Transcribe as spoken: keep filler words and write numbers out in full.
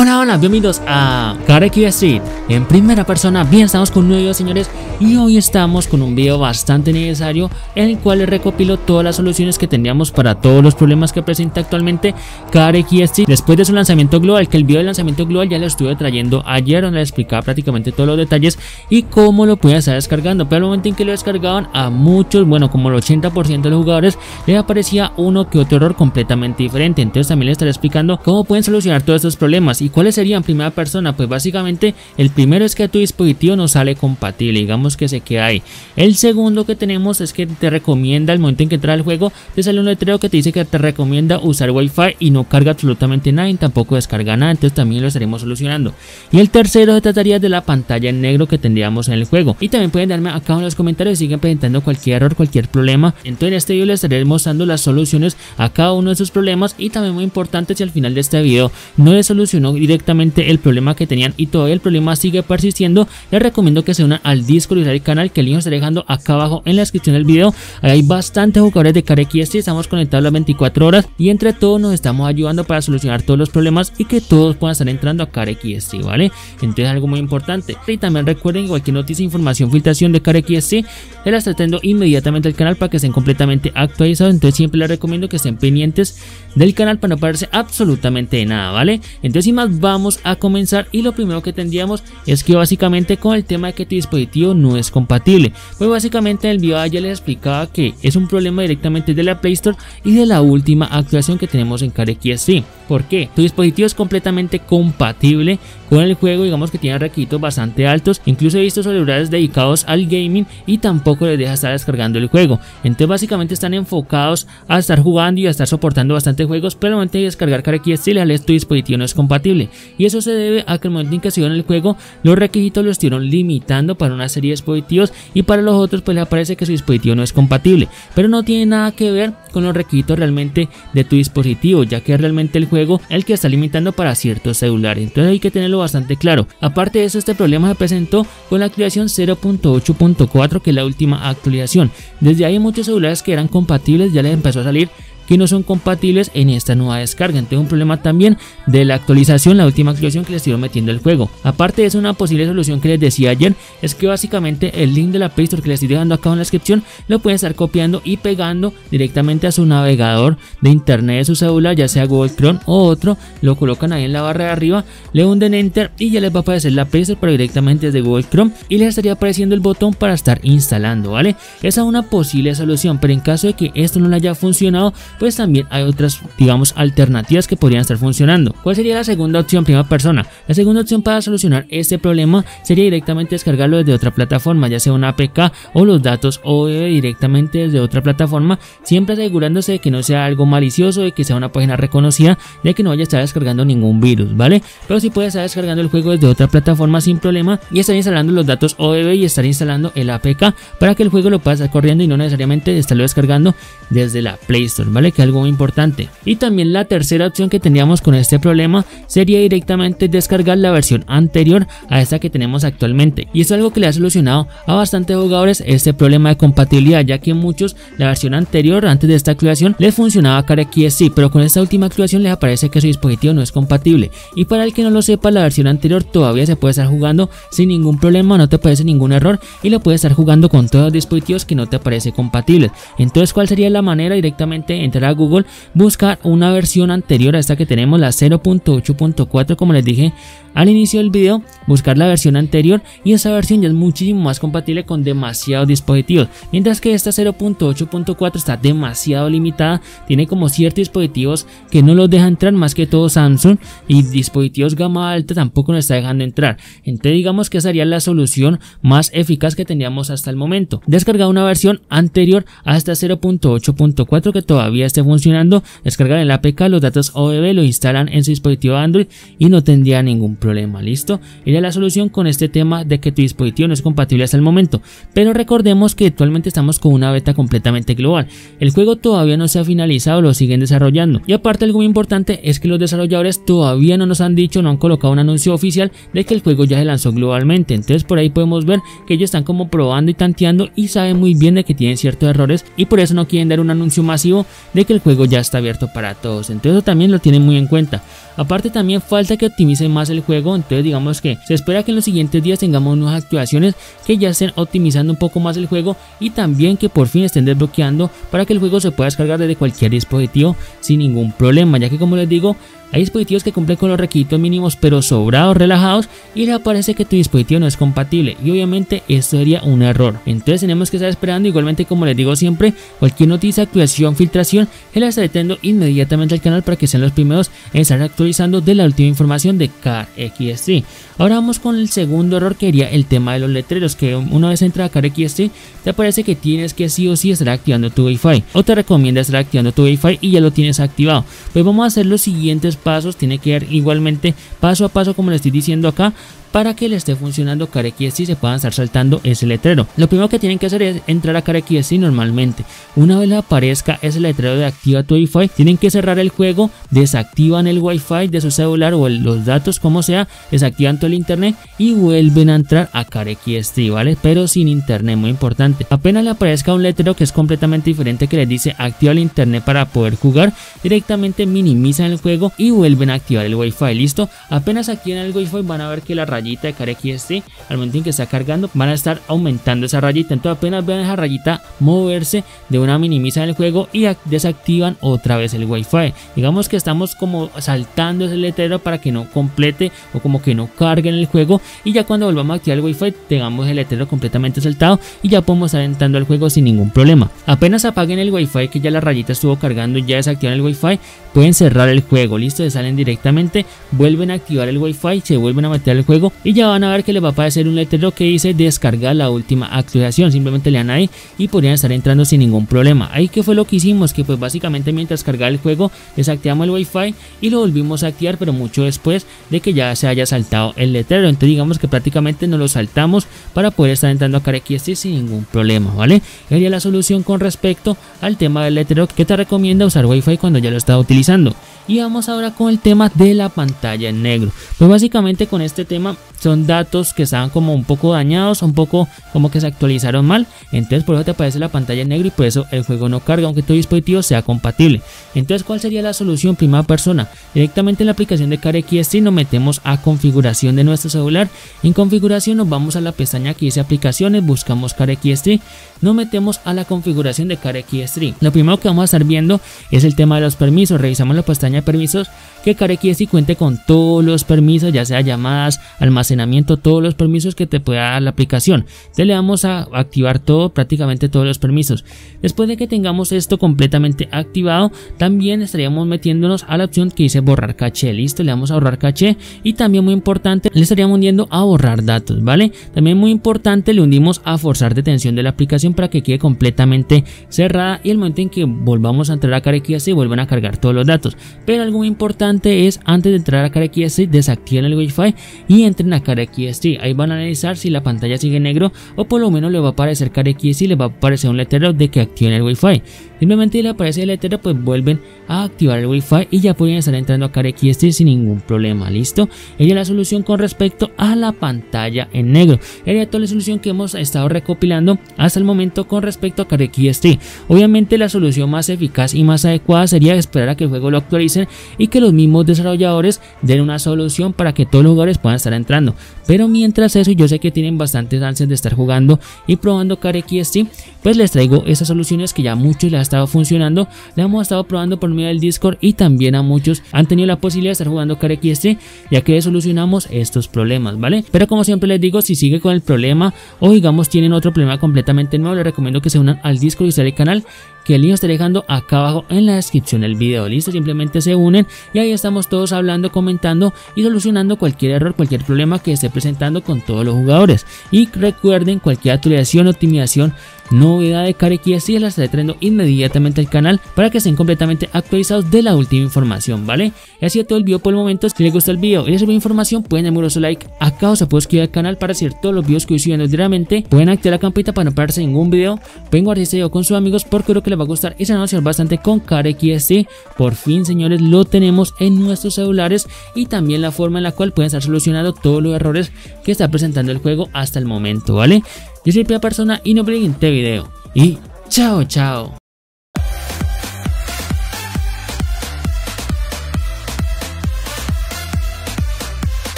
Hola, hola, bienvenidos a CarX Street en primera persona. Bien, estamos con un nuevo video, señores, y hoy estamos con un video bastante necesario en el cual recopilo todas las soluciones que teníamos para todos los problemas que presenta actualmente CarX Street después de su lanzamiento global, que el video de lanzamiento global ya lo estuve trayendo ayer, donde les explicaba prácticamente todos los detalles y cómo lo podían estar descargando. Pero al momento en que lo descargaban, a muchos, bueno, como el ochenta por ciento de los jugadores, les aparecía uno que otro error completamente diferente. Entonces también les estaré explicando cómo pueden solucionar todos estos problemas. ¿Y cuáles serían primera persona? Pues básicamente el primero es que tu dispositivo no sale compatible, digamos que se queda ahí. El segundo que tenemos es que te recomienda, al momento en que entra al juego, te sale un letrero que te dice que te recomienda usar Wi-Fi y no carga absolutamente nada y tampoco descarga nada, entonces también lo estaremos solucionando. Y el tercero se trataría de la pantalla en negro que tendríamos en el juego. Y también pueden darme acá en los comentarios si siguen presentando cualquier error, cualquier problema. Entonces en este video les estaré mostrando las soluciones a cada uno de sus problemas, y también muy importante, si al final de este video no les solucionó directamente el problema que tenían y todavía el problema sigue persistiendo, les recomiendo que se unan al Discord y al canal, que el link estaré dejando acá abajo en la descripción del video. Ahí hay bastantes jugadores de CarX Street, estamos conectados las veinticuatro horas y entre todos nos estamos ayudando para solucionar todos los problemas y que todos puedan estar entrando a CarX Street, ¿vale? Entonces algo muy importante. Y también recuerden, cualquier noticia, información, filtración de CarX Street, se las trayendo inmediatamente al canal para que estén completamente actualizados. Entonces siempre les recomiendo que estén pendientes del canal para no perderse absolutamente de nada, ¿vale? Entonces sin vamos a comenzar, y lo primero que tendríamos es que básicamente con el tema de que tu dispositivo no es compatible, pues básicamente en el video ya les explicaba que es un problema directamente de la Play Store y de la última actualización que tenemos en CarX Street. ¿Por qué? Tu dispositivo es completamente compatible con el juego, digamos que tiene requisitos bastante altos, incluso he visto celulares dedicados al gaming y tampoco les deja estar descargando el juego. Entonces básicamente están enfocados a estar jugando y a estar soportando bastantes juegos, pero al momento de descargar CarX Street tu dispositivo no es compatible. Y eso se debe a que al momento en que se dio en el juego, los requisitos los estuvieron limitando para una serie de dispositivos, y para los otros pues les aparece que su dispositivo no es compatible, pero no tiene nada que ver con los requisitos realmente de tu dispositivo, ya que es realmente el juego el que está limitando para ciertos celulares. Entonces hay que tenerlo bastante claro. Aparte de eso, este problema se presentó con la actualización cero punto ocho punto cuatro, que es la última actualización. Desde ahí muchos celulares que eran compatibles ya les empezó a salir que no son compatibles en esta nueva descarga. Entonces un problema también de la actualización, la última actualización que les estuvo metiendo el juego. Aparte de eso, una posible solución que les decía ayer es que básicamente el link de la Play Store que les estoy dejando acá en la descripción lo pueden estar copiando y pegando directamente a su navegador de internet de su celular, ya sea Google Chrome o otro, lo colocan ahí en la barra de arriba, le hunden enter y ya les va a aparecer la Play Store, pero directamente desde Google Chrome, y les estaría apareciendo el botón para estar instalando, ¿vale? Esa es una posible solución, pero en caso de que esto no le haya funcionado, pues también hay otras, digamos, alternativas que podrían estar funcionando. ¿Cuál sería la segunda opción, primera persona? La segunda opción para solucionar este problema sería directamente descargarlo desde otra plataforma, ya sea una A P K o los datos O E B directamente desde otra plataforma, siempre asegurándose de que no sea algo malicioso, de que sea una página reconocida, de que no vaya a estar descargando ningún virus, ¿vale? Pero sí puede estar descargando el juego desde otra plataforma sin problema y estar instalando los datos O E B y estar instalando el A P K para que el juego lo pueda estar corriendo y no necesariamente estarlo descargando desde la Play Store, ¿vale? Que es algo muy importante. Y también la tercera opción que teníamos con este problema sería directamente descargar la versión anterior a esta que tenemos actualmente, y es algo que le ha solucionado a bastantes jugadores este problema de compatibilidad, ya que muchos la versión anterior antes de esta actualización les funcionaba CarX Street, pero con esta última actualización les aparece que su dispositivo no es compatible. Y para el que no lo sepa, la versión anterior todavía se puede estar jugando sin ningún problema, no te aparece ningún error y lo puedes estar jugando con todos los dispositivos que no te aparece compatibles. Entonces, ¿cuál sería la manera? Directamente entrar a Google, buscar una versión anterior a esta que tenemos, la cero punto ocho punto cuatro, como les dije al inicio del video, buscar la versión anterior, y esa versión ya es muchísimo más compatible con demasiados dispositivos, mientras que esta cero punto ocho punto cuatro está demasiado limitada, tiene como ciertos dispositivos que no los deja entrar, más que todo Samsung, y dispositivos gama alta tampoco nos está dejando entrar. Entonces digamos que esa sería la solución más eficaz que teníamos hasta el momento, descargar una versión anterior hasta cero punto ocho punto cuatro que todavía esté funcionando, descargar el A P K, los datos O E B, lo instalan en su dispositivo Android y no tendría ningún problema. Listo, era la solución con este tema de que tu dispositivo no es compatible hasta el momento, pero recordemos que actualmente estamos con una beta completamente global, el juego todavía no se ha finalizado, lo siguen desarrollando. Y aparte, algo muy importante es que los desarrolladores todavía no nos han dicho, no han colocado un anuncio oficial de que el juego ya se lanzó globalmente. Entonces por ahí podemos ver que ellos están como probando y tanteando y saben muy bien de que tienen ciertos errores y por eso no quieren dar un anuncio masivo de que el juego ya está abierto para todos. Entonces eso también lo tienen muy en cuenta. Aparte también falta que optimicen más el juego, entonces digamos que se espera que en los siguientes días tengamos nuevas actuaciones que ya estén optimizando un poco más el juego y también que por fin estén desbloqueando para que el juego se pueda descargar desde cualquier dispositivo sin ningún problema, ya que como les digo, hay dispositivos que cumplen con los requisitos mínimos pero sobrados, relajados, y le aparece que tu dispositivo no es compatible y obviamente esto sería un error. Entonces tenemos que estar esperando. Igualmente, como les digo siempre, cualquier noticia, actualización, filtración, se la estaré teniendo inmediatamente al canal para que sean los primeros en estar actualizando de la última información de CarX Street. Ahora vamos con el segundo error, que sería el tema de los letreros, que una vez entra a CarX Street te aparece que tienes que sí o sí estar activando tu Wi-Fi, o te recomienda estar activando tu Wi-Fi y ya lo tienes activado. Pues vamos a hacer los siguientes pasos, tiene que ir igualmente paso a paso como le estoy diciendo acá, para que le esté funcionando CarX Street y se puedan estar saltando ese letrero. Lo primero que tienen que hacer es entrar a CarX Street normalmente. Una vez le aparezca ese letrero de activa tu Wi-Fi, tienen que cerrar el juego, desactivan el Wi-Fi de su celular o el, los datos, como sea, desactivan todo el internet y vuelven a entrar a CarX Street, ¿vale? Pero sin internet, muy importante. Apenas le aparezca un letrero que es completamente diferente, que les dice activa el internet para poder jugar, directamente minimizan el juego y vuelven a activar el Wi-Fi, listo. Apenas activan el Wi-Fi van a ver que la raya rayita de CarX Street, al momento en que está cargando, van a estar aumentando esa rayita. Entonces apenas vean esa rayita moverse, de una minimizan el juego y desactivan otra vez el Wi-Fi. Digamos que estamos como saltando ese letrero para que no complete o como que no carguen el juego, y ya cuando volvamos a activar el Wi-Fi tengamos el letrero completamente saltado y ya podemos estar entrando al juego sin ningún problema. Apenas apaguen el Wi-Fi, que ya la rayita estuvo cargando y ya desactivan el Wi-Fi, pueden cerrar el juego, listo, se salen directamente, vuelven a activar el Wi-Fi, se vuelven a meter al juego y ya van a ver que les va a aparecer un letrero que dice descargar la última actualización. Simplemente le dan ahí y podrían estar entrando sin ningún problema. Ahí que fue lo que hicimos, que pues básicamente mientras cargaba el juego desactivamos el Wi-Fi y lo volvimos a activar, pero mucho después de que ya se haya saltado el letrero. Entonces digamos que prácticamente nos lo saltamos para poder estar entrando a CarX Street sin ningún problema, ¿vale? Sería la solución con respecto al tema del letrero que te recomienda usar Wi-Fi cuando ya lo estás utilizando. Y vamos ahora con el tema de la pantalla en negro. Pues básicamente con este tema son datos que estaban como un poco dañados, un poco como que se actualizaron mal, entonces por eso te aparece la pantalla en negro y por eso el juego no carga aunque tu dispositivo sea compatible. Entonces, ¿cuál sería la solución? Primera persona, directamente en la aplicación de CarX Street nos metemos a configuración de nuestro celular. En configuración nos vamos a la pestaña que dice aplicaciones, buscamos CarX Street, nos metemos a la configuración de CarX Street. Lo primero que vamos a estar viendo es el tema de los permisos. Revisamos la pestaña de permisos, que CarX Street cuente con todos los permisos, ya sea llamadas, almacenamiento, todos los permisos que te pueda dar la aplicación. Entonces le vamos a activar todo, prácticamente todos los permisos. Después de que tengamos esto completamente activado, también estaríamos metiéndonos a la opción que dice borrar caché, listo, le vamos a borrar caché y también muy importante le estaríamos hundiendo a borrar datos, vale. También muy importante le hundimos a forzar detención de la aplicación para que quede completamente cerrada y el momento en que volvamos a entrar a CarX Street vuelvan a cargar todos los datos. Pero algo muy importante es, antes de entrar a CarX Street desactiven el Wi-Fi y entren a CarX Street. Ahí van a analizar si la pantalla sigue en negro o por lo menos le va a aparecer CarX Street y le va a aparecer un letrero de que activen el Wi-Fi. Simplemente le aparece el letrero, pues vuelven a activar el Wi-Fi y ya pueden estar entrando a CarX Street sin ningún problema, listo. Ella es la solución con respecto a la pantalla en negro. Era toda la solución que hemos estado recopilando hasta el momento con respecto a CarX Street. Obviamente la solución más eficaz y más adecuada sería esperar a que el juego lo actualicen y que los mismos desarrolladores den una solución para que todos los jugadores puedan estar entrando. Pero mientras eso, yo sé que tienen bastantes ansias de estar jugando y probando CarX Street, pues les traigo esas soluciones que ya muchos las estado funcionando, la hemos estado probando por medio del Discord y también a muchos han tenido la posibilidad de estar jugando CarX Street, ya que solucionamos estos problemas, ¿vale? Pero como siempre les digo, si sigue con el problema o digamos tienen otro problema completamente nuevo, les recomiendo que se unan al Discord y al canal, que el link estaré dejando acá abajo en la descripción del video, listo. Simplemente se unen y ahí estamos todos hablando, comentando y solucionando cualquier error, cualquier problema que esté presentando con todos los jugadores. Y recuerden, cualquier actualización, optimización, novedad de CarX Street la estaré trayendo inmediatamente al canal para que estén completamente actualizados de la última información, ¿vale? Y así es todo el video por el momento. Si les gustó el video y les sirvió información, pueden darme un like acá o se puede suscribir al canal para recibir todos los videos que voy subiendo diariamente. Pueden activar la campanita para no perderse ningún video. Vengo a hacer este video con sus amigos porque creo que les va a gustar y se van a hacer bastante con CarX Street. Por fin, señores, lo tenemos en nuestros celulares y también la forma en la cual pueden estar solucionando todos los errores que está presentando el juego hasta el momento, ¿vale? Yo soy Primera Persona y no olviden este video. Y chao, chao.